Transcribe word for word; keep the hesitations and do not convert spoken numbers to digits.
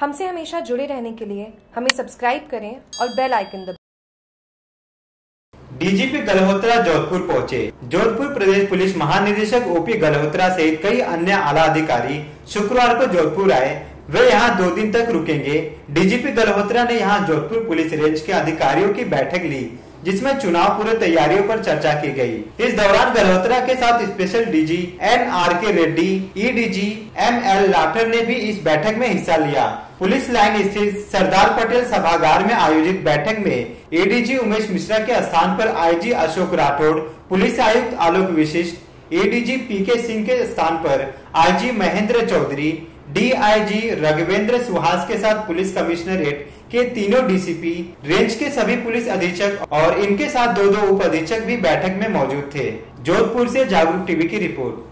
हमसे हमेशा जुड़े रहने के लिए हमें सब्सक्राइब करें और बेल आइकन दबाएं। डीजीपी गल्होत्रा जोधपुर पहुंचे। जोधपुर प्रदेश पुलिस महानिदेशक ओपी गल्होत्रा सहित कई अन्य आला अधिकारी शुक्रवार को जोधपुर आए। वे यहां दो दिन तक रुकेंगे। डीजीपी गल्होत्रा ने यहां जोधपुर पुलिस रेंज के अधिकारियों की बैठक ली, जिसमें चुनाव पूर्व तैयारियों पर चर्चा की गई। इस दौरान गल्होत्रा के साथ special DG N R K Reddy, ADG M L Lather ने भी इस बैठक में हिस्सा लिया। पुलिस लाइन स्थित सरदार पटेल सभागार में आयोजित बैठक में एडीजी उमेश मिश्रा के स्थान पर आईजी अशोक राठौड़, पुलिस आयुक्त आलोक विशिष्ट, एडीजी पी के सिंह के स्थान पर आईजी महेंद्र चौधरी, डीआईजी राघवेंद्र सुहास के साथ पुलिस कमिश्नरेट के तीनों डीसीपी, रेंज के सभी पुलिस अधीक्षक और इनके साथ दो दो उप अधीक्षक भी बैठक में मौजूद थे। जोधपुर से जागरूक टीवी की रिपोर्ट।